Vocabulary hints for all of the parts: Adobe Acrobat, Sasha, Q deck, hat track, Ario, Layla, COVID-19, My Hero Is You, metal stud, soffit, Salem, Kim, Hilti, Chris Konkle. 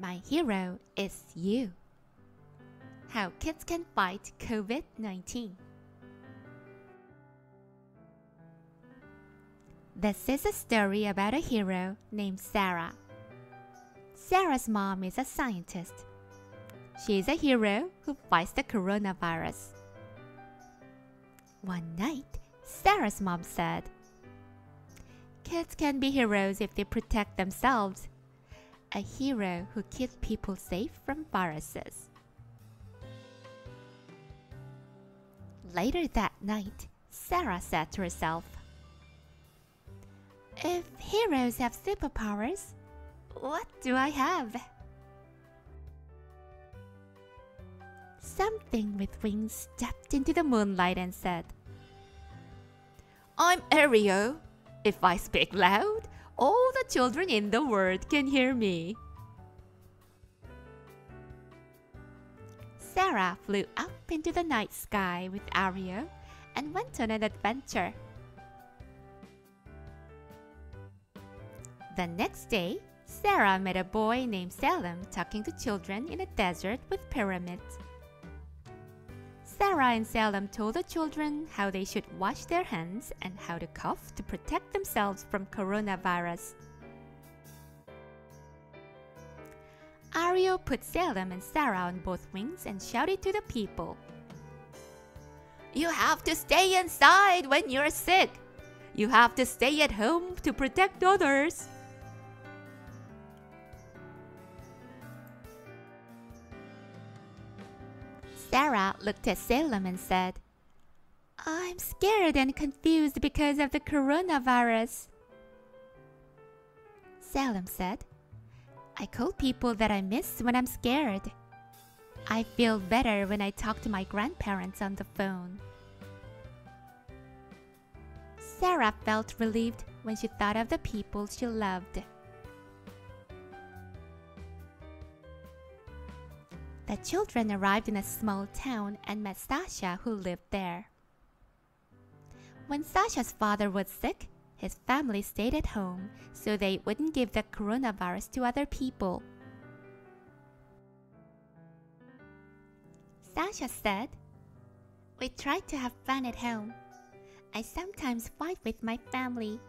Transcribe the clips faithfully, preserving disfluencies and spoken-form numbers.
My hero is you. How kids can fight COVID nineteen. This is a story about a hero named Sarah. Sarah's mom is a scientist. She is a hero who fights the coronavirus. One night, Sarah's mom said, "Kids can be heroes if they protect themselves. A hero who keeps people safe from viruses." Later that night, Sarah said to herself, "If heroes have superpowers, what do I have? Something with wings stepped into the moonlight and said, "I'm Ario. If I speak loud, all the children in the world can hear me." Sarah flew up into the night sky with Ario and went on an adventure. The next day, Sarah met a boy named Salem talking to children in a desert with pyramids. Sarah and Salem told the children how they should wash their hands and how to cough to protect themselves from coronavirus. Ario put Salem and Sarah on both wings and shouted to the people, "You have to stay inside when you're sick. You have to stay at home to protect others." Sarah looked at Salem and said, "I'm scared and confused because of the coronavirus." Salem said, "I call people that I miss when I'm scared. I feel better when I talk to my grandparents on the phone." Sarah felt relieved when she thought of the people she loved. The children arrived in a small town and met Sasha, who lived there. When Sasha's father was sick, his family stayed at home so they wouldn't give the coronavirus to other people. Sasha said, "We tried to have fun at home. I sometimes fight with my family.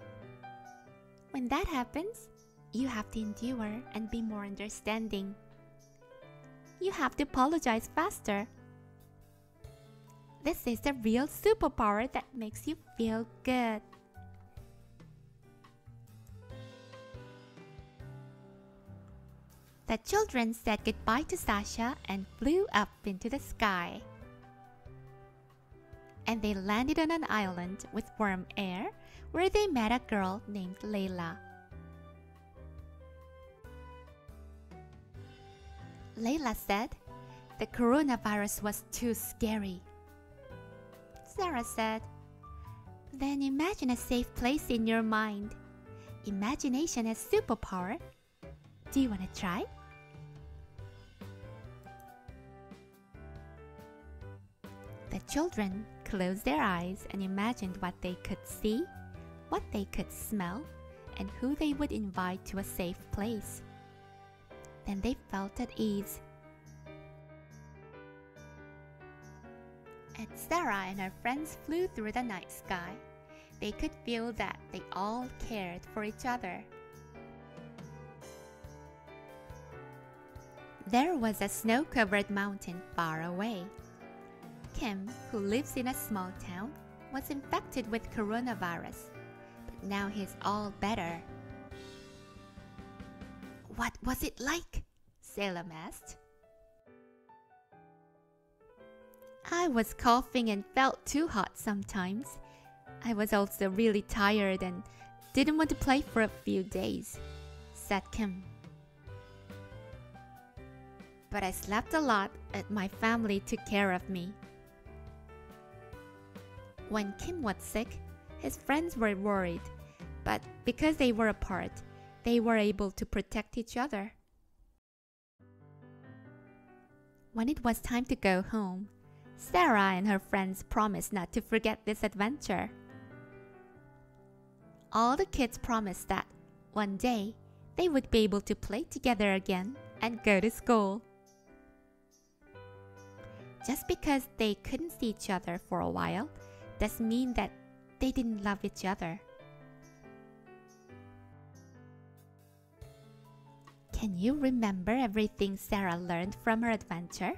When that happens, you have to endure and be more understanding. You have to apologize faster. This is the real superpower that makes you feel good." The children said goodbye to Sasha and flew up into the sky. And they landed on an island with warm air where they met a girl named Layla. Layla said the coronavirus was too scary. Sarah said, "Then imagine a safe place in your mind. Imagination is a superpower. Do you want to try?" The children closed their eyes and imagined what they could see, what they could smell, and who they would invite to a safe place. Then they felt at ease. As Sarah and her friends flew through the night sky, they could feel that they all cared for each other. There was a snow-covered mountain far away. Kim, who lives in a small town, was infected with coronavirus, but now he's all better. "What was it like?" Salem asked. "I was coughing and felt too hot sometimes. I was also really tired and didn't want to play for a few days," said Kim. "But I slept a lot and my family took care of me." When Kim was sick, his friends were worried, but because they were apart, they were able to protect each other. When it was time to go home, Sarah and her friends promised not to forget this adventure. All the kids promised that one day they would be able to play together again and go to school. Just because they couldn't see each other for a while doesn't mean that they didn't love each other. Can you remember everything Sarah learned from her adventure?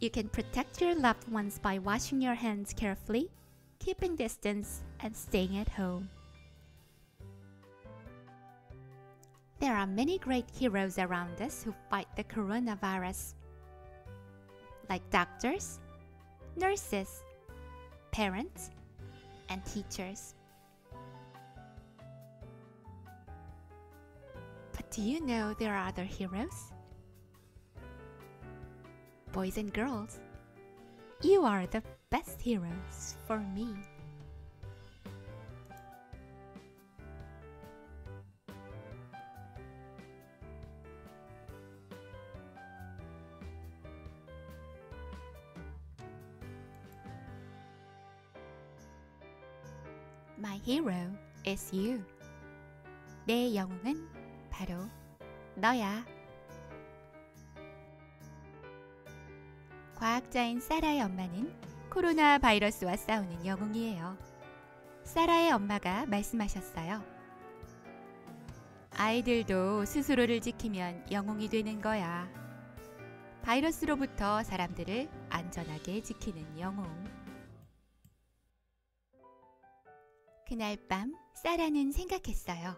You can protect your loved ones by washing your hands carefully, keeping distance, and staying at home. There are many great heroes around us who fight the coronavirus, like doctors, nurses, parents, and teachers. But do you know there are other heroes? Boys and girls, you are the best heroes for me. My hero is you. 내 영웅은 바로 너야. 과학자인 사라의 엄마는 코로나 바이러스와 싸우는 영웅이에요. 사라의 엄마가 말씀하셨어요. 아이들도 스스로를 지키면 영웅이 되는 거야. 바이러스로부터 사람들을 안전하게 지키는 영웅. 그날 밤 사라는 생각했어요.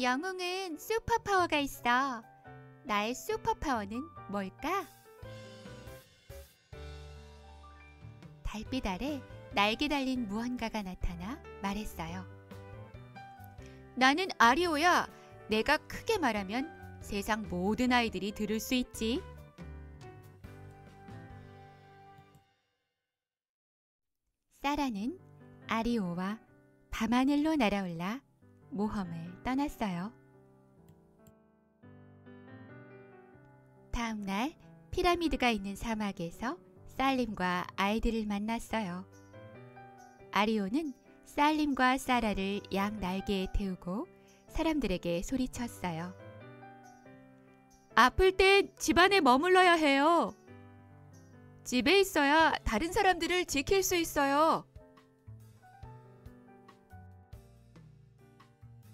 영웅은 슈퍼파워가 있어. 나의 슈퍼파워는 뭘까? 달빛 아래 날개 달린 무언가가 나타나 말했어요. 나는 아리오야. 내가 크게 말하면 세상 모든 아이들이 들을 수 있지. 사라는 아리오와 밤하늘로 날아올라 모험을 떠났어요. 다음 날 피라미드가 있는 사막에서 살림과 아이들을 만났어요. 아리오는 살림과 사라를 양 날개에 태우고 사람들에게 소리쳤어요. 아플 땐 집안에 머물러야 해요. 집에 있어야 다른 사람들을 지킬 수 있어요.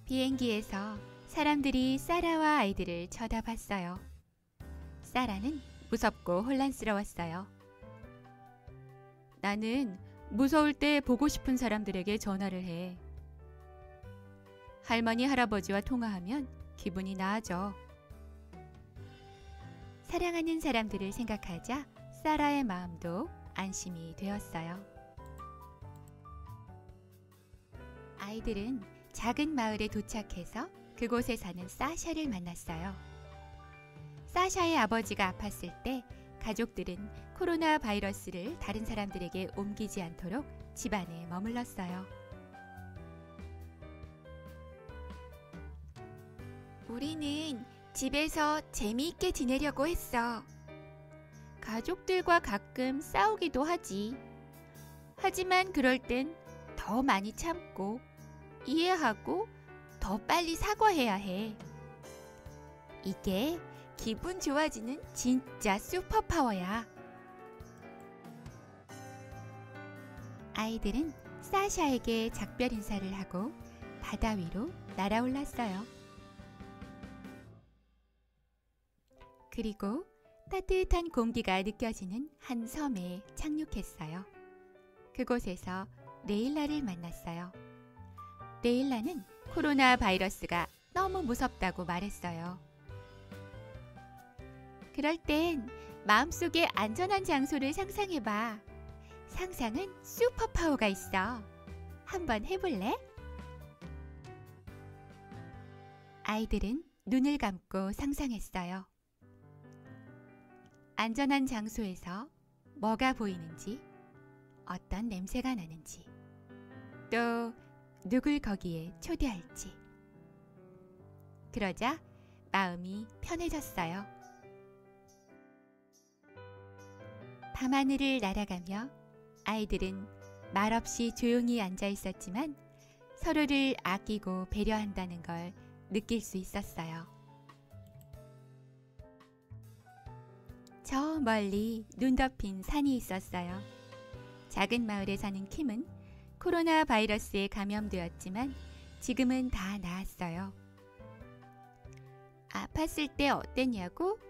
비행기에서 사람들이 사라와 아이들을 쳐다봤어요. 사라는 무섭고 혼란스러웠어요. 나는 무서울 때 보고 싶은 사람들에게 전화를 해. 할머니, 할아버지와 통화하면 기분이 나아져. 사랑하는 사람들을 생각하자 사라의 마음도 안심이 되었어요. 아이들은 작은 마을에 도착해서 그곳에 사는 사샤를 만났어요. 사샤의 아버지가 아팠을 때 가족들은 코로나 바이러스를 다른 사람들에게 옮기지 않도록 집안에 머물렀어요. 우리는 집에서 재미있게 지내려고 했어. 가족들과 가끔 싸우기도 하지. 하지만 그럴 땐 더 많이 참고 이해하고 더 빨리 사과해야 해. 이게 기분 좋아지는 진짜 슈퍼파워야. 아이들은 사샤에게 작별 인사를 하고 바다 위로 날아올랐어요. 그리고 따뜻한 공기가 느껴지는 한 섬에 착륙했어요. 그곳에서 레일라를 만났어요. 레일라는 코로나 바이러스가 너무 무섭다고 말했어요. 그럴 땐 마음속에 안전한 장소를 상상해봐. 상상은 슈퍼파워가 있어. 한번 해볼래? 아이들은 눈을 감고 상상했어요. 안전한 장소에서 뭐가 보이는지, 어떤 냄새가 나는지, 또 누굴 거기에 초대할지. 그러자 마음이 편해졌어요. 밤하늘을 날아가며 아이들은 말없이 조용히 앉아 있었지만 서로를 아끼고 배려한다는 걸 느낄 수 있었어요. 저 멀리 눈 덮인 산이 있었어요. 작은 마을에 사는 킴은 코로나 바이러스에 감염되었지만 지금은 다 나았어요. 아팠을 때 어땠냐고?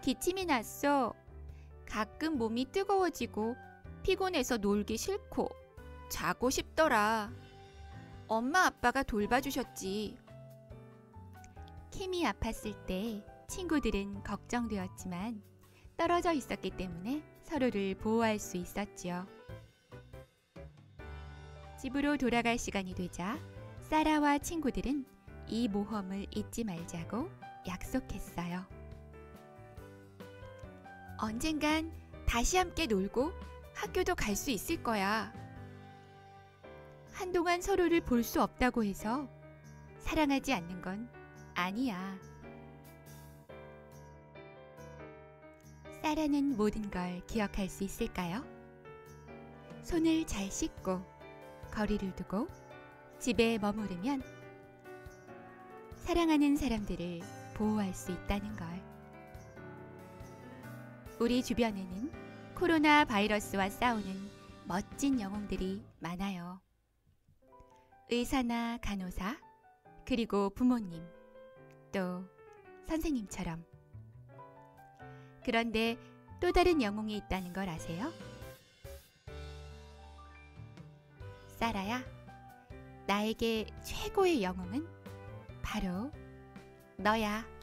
기침이 났어. 가끔 몸이 뜨거워지고 피곤해서 놀기 싫고 자고 싶더라. 엄마 아빠가 돌봐주셨지. 킴이 아팠을 때 친구들은 걱정되었지만 떨어져 있었기 때문에 서로를 보호할 수 있었지요. 집으로 돌아갈 시간이 되자 사라와 친구들은 이 모험을 잊지 말자고 약속했어요. 언젠간 다시 함께 놀고 학교도 갈 수 있을 거야. 한동안 서로를 볼 수 없다고 해서 사랑하지 않는 건 아니야. 사라는 모든 걸 기억할 수 있을까요? 손을 잘 씻고 거리를 두고 집에 머무르면 사랑하는 사람들을 보호할 수 있다는 걸. 우리 주변에는 코로나 바이러스와 싸우는 멋진 영웅들이 많아요. 의사나 간호사, 그리고 부모님, 또 선생님처럼. 그런데 또 다른 영웅이 있다는 걸 아세요? 사라야, 나에게 최고의 영웅은 바로 너야.